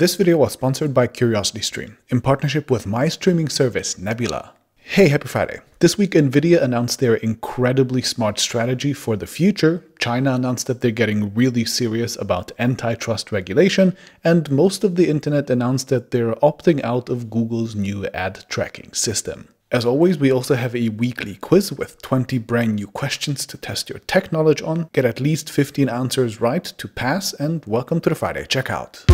This video was sponsored by CuriosityStream in partnership with my streaming service, Nebula. Hey, happy Friday. This week, Nvidia announced their incredibly smart strategy for the future. China announced that they're getting really serious about antitrust regulation, and most of the internet announced that they're opting out of Google's new ad tracking system. As always, we also have a weekly quiz with 20 brand new questions to test your tech knowledge on. Get at least 15 answers right to pass, and welcome to the Friday Checkout.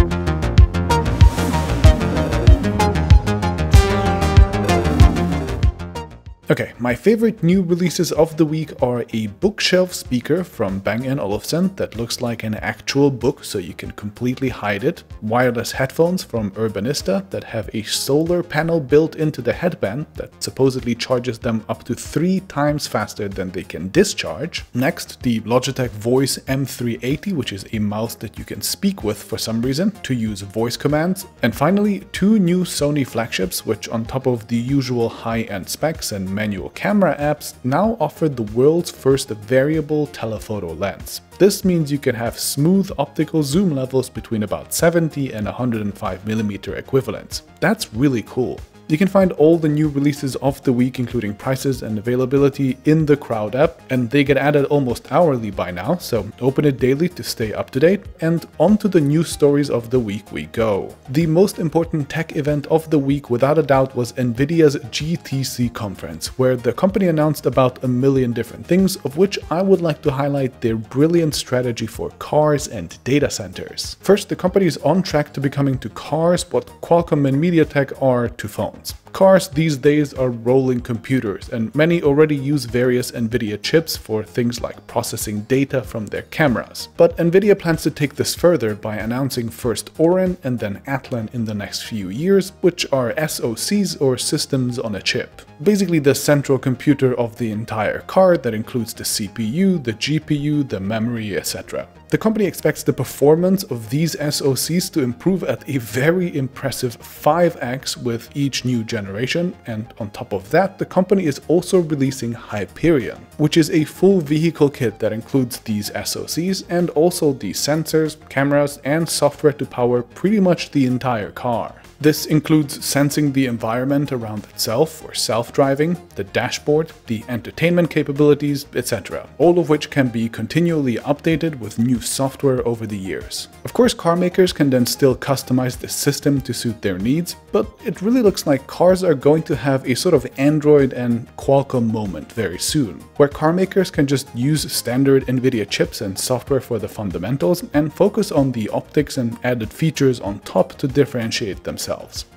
Okay, my favorite new releases of the week are a bookshelf speaker from Bang & Olufsen that looks like an actual book so you can completely hide it, wireless headphones from Urbanista that have a solar panel built into the headband that supposedly charges them up to 3 times faster than they can discharge. Next, the Logitech Voice M380, which is a mouse that you can speak with for some reason to use voice commands. And finally, 2 new Sony flagships, which on top of the usual high-end specs and manual camera apps now offer the world's first variable telephoto lens. This means you can have smooth optical zoom levels between about 70 and 105mm equivalents. That's really cool. You can find all the new releases of the week, including prices and availability, in the Crowd app, and they get added almost hourly by now, so open it daily to stay up to date. And onto the news stories of the week we go. The most important tech event of the week, without a doubt, was Nvidia's GTC conference, where the company announced about 1 million different things, of which I would like to highlight their brilliant strategy for cars and data centers. First, the company is on track to becoming to cars what Qualcomm and MediaTek are to phones. Cars these days are rolling computers, and many already use various Nvidia chips for things like processing data from their cameras. But Nvidia plans to take this further by announcing first Orin and then Atlan in the next few years, which are SoCs or systems on a chip. Basically the central computer of the entire car that includes the CPU, the GPU, the memory, etc. The company expects the performance of these SoCs to improve at a very impressive 5x with each new generation, and on top of that, the company is also releasing Hyperion, which is a full vehicle kit that includes these SoCs and also the sensors, cameras, and software to power pretty much the entire car. This includes sensing the environment around itself or self-driving, the dashboard, the entertainment capabilities, etc., all of which can be continually updated with new software over the years. Of course, car makers can then still customize the system to suit their needs, but it really looks like cars are going to have a sort of Android and Qualcomm moment very soon, where car makers can just use standard Nvidia chips and software for the fundamentals and focus on the optics and added features on top to differentiate themselves.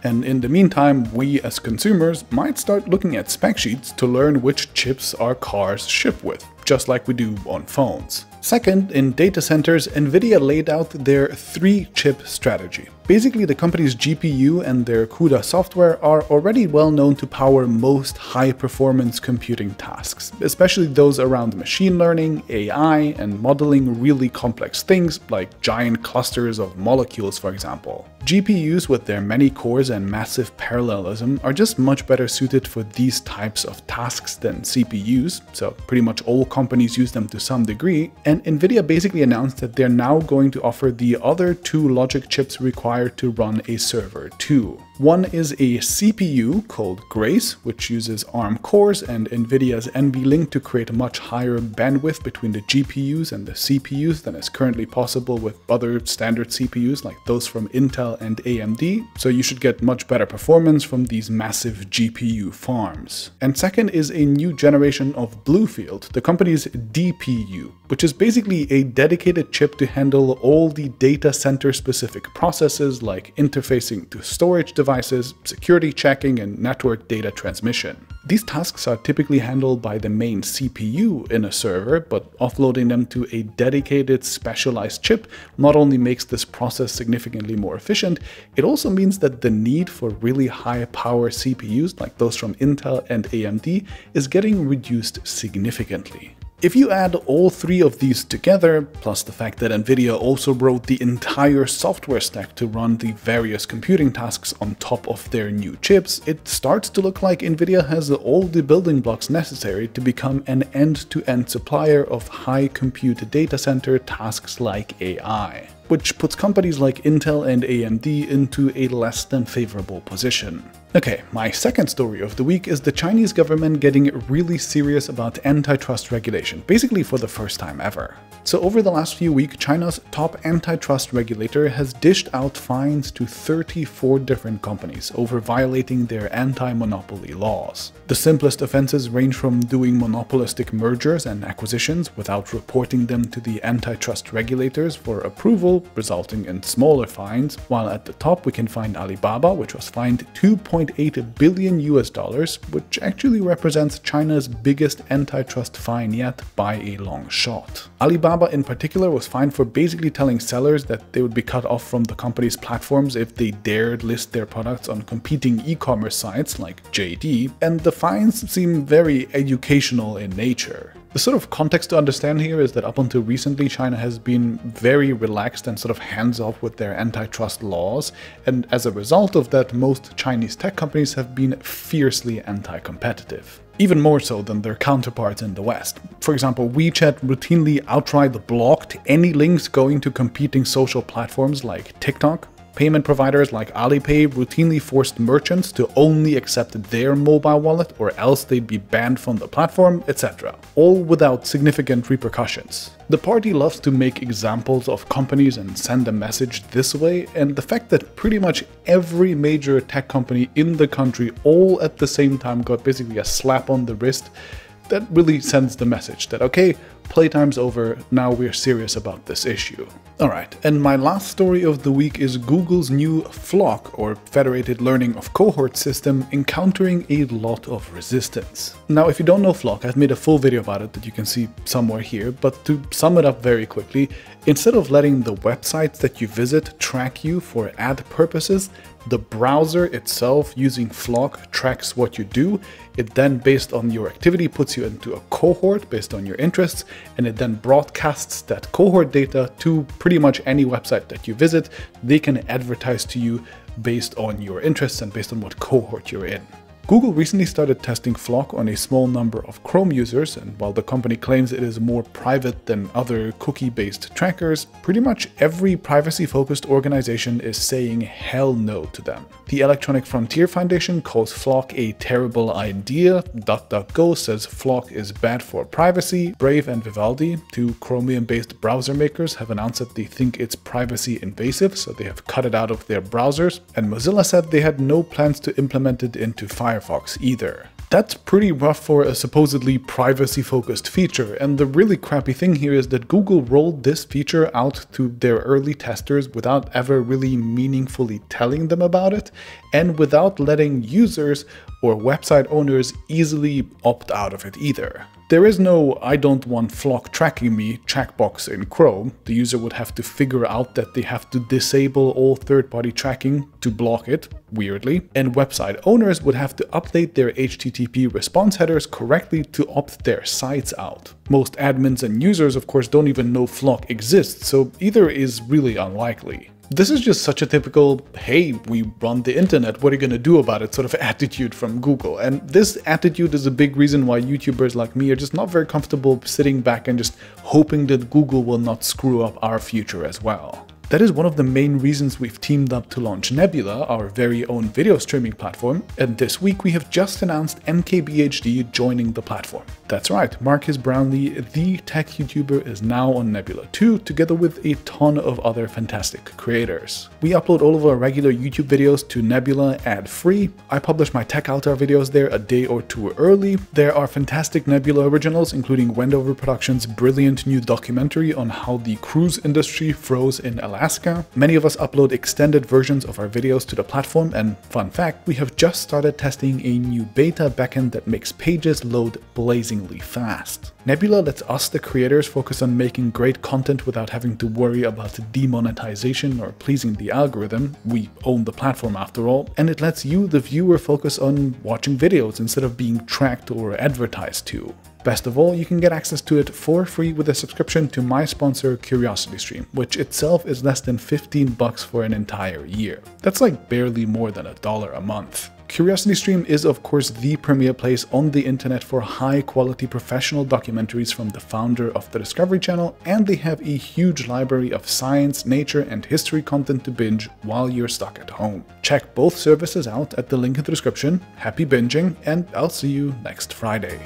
And in the meantime, we as consumers might start looking at spec sheets to learn which chips our cars ship with, just like we do on phones. Second, in data centers, Nvidia laid out their 3-chip strategy. Basically, the company's GPU and their CUDA software are already well known to power most high-performance computing tasks, especially those around machine learning, AI, and modeling really complex things like giant clusters of molecules, for example. GPUs with their many cores and massive parallelism are just much better suited for these types of tasks than CPUs, so pretty much all companies use them to some degree. And Nvidia basically announced that they're now going to offer the other 2 logic chips required to run a server too. One is a CPU called Grace, which uses ARM cores and Nvidia's NVLink to create a much higher bandwidth between the GPUs and the CPUs than is currently possible with other standard CPUs like those from Intel and AMD, so you should get much better performance from these massive GPU farms. And second is a new generation of Bluefield, the company's DPU, which is basically a dedicated chip to handle all the data center specific processes like interfacing to storage devices, security checking, and network data transmission. These tasks are typically handled by the main CPU in a server, but offloading them to a dedicated specialized chip not only makes this process significantly more efficient, it also means that the need for really high power CPUs like those from Intel and AMD is getting reduced significantly. If you add all 3 of these together, plus the fact that Nvidia also wrote the entire software stack to run the various computing tasks on top of their new chips, it starts to look like Nvidia has all the building blocks necessary to become an end-to-end supplier of high compute data center tasks like AI. which puts companies like Intel and AMD into a less than favorable position. Okay, my second story of the week is the Chinese government getting really serious about antitrust regulation, basically for the first time ever. So over the last few weeks, China's top antitrust regulator has dished out fines to 34 different companies over violating their anti-monopoly laws. The simplest offenses range from doing monopolistic mergers and acquisitions without reporting them to the antitrust regulators for approval, resulting in smaller fines, while at the top we can find Alibaba, which was fined $2.8 billion US, which actually represents China's biggest antitrust fine yet by a long shot. Alibaba in particular was fined for basically telling sellers that they would be cut off from the company's platforms if they dared list their products on competing e-commerce sites like JD, and the fines seem very educational in nature. The sort of context to understand here is that up until recently, China has been very relaxed and sort of hands-off with their antitrust laws, and as a result of that, most Chinese tech companies have been fiercely anti-competitive. Even more so than their counterparts in the West. For example, WeChat routinely outright blocked any links going to competing social platforms like TikTok. Payment providers like Alipay routinely forced merchants to only accept their mobile wallet or else they'd be banned from the platform, etc. All without significant repercussions. The party loves to make examples of companies and send a message this way, and the fact that pretty much every major tech company in the country all at the same time got basically a slap on the wrist, that really sends the message that, okay, playtime's over, now we're serious about this issue. Alright, and my last story of the week is Google's new FLoC, or Federated Learning of Cohort system, encountering a lot of resistance. Now, if you don't know FLoC, I've made a full video about it that you can see somewhere here, but to sum it up very quickly, instead of letting the websites that you visit track you for ad purposes, the browser itself, using FLoC, tracks what you do. It then, based on your activity, puts you into a cohort based on your interests, and it then broadcasts that cohort data to pretty much any website that you visit. They can advertise to you based on your interests and based on what cohort you're in. Google recently started testing FLoC on a small number of Chrome users, and while the company claims it is more private than other cookie-based trackers, pretty much every privacy-focused organization is saying hell no to them. The Electronic Frontier Foundation calls FLoC a terrible idea, DuckDuckGo says FLoC is bad for privacy, Brave and Vivaldi, two Chromium-based browser makers, have announced that they think it's privacy invasive, so they have cut it out of their browsers, and Mozilla said they had no plans to implement it into Firefox either. That's pretty rough for a supposedly privacy-focused feature, and the really crappy thing here is that Google rolled this feature out to their early testers without ever really meaningfully telling them about it, and without letting users or website owners easily opt out of it either. There is no "I don't want FLoC tracking me" checkbox in Chrome. The user would have to figure out that they have to disable all third-party tracking to block it, weirdly, and website owners would have to update their HTTP response headers correctly to opt their sites out. Most admins and users, of course, don't even know FLoC exists, so either is really unlikely. This is just such a typical, hey, we run the internet, what are you gonna do about it sort of attitude from Google. And this attitude is a big reason why YouTubers like me are just not very comfortable sitting back and just hoping that Google will not screw up our future as well. That is one of the main reasons we've teamed up to launch Nebula, our very own video streaming platform, and this week we have just announced MKBHD joining the platform. That's right, Marcus Brownlee, the tech YouTuber, is now on Nebula 2, together with a ton of other fantastic creators. We upload all of our regular YouTube videos to Nebula ad-free. I publish my Tech Altar videos there a day or two early. There are fantastic Nebula originals, including Wendover Productions' brilliant new documentary on how the cruise industry froze in Alaska. Many of us upload extended versions of our videos to the platform, and fun fact, we have just started testing a new beta backend that makes pages load blazingly fast. Nebula lets us, the creators, focus on making great content without having to worry about demonetization or pleasing the algorithm. We own the platform after all, and it lets you, the viewer, focus on watching videos instead of being tracked or advertised to. Best of all, you can get access to it for free with a subscription to my sponsor CuriosityStream, which itself is less than $15 for an entire year. That's like barely more than $1 a month. CuriosityStream is of course the premier place on the internet for high quality professional documentaries from the founder of the Discovery Channel, and they have a huge library of science, nature and history content to binge while you're stuck at home. Check both services out at the link in the description. Happy binging, and I'll see you next Friday.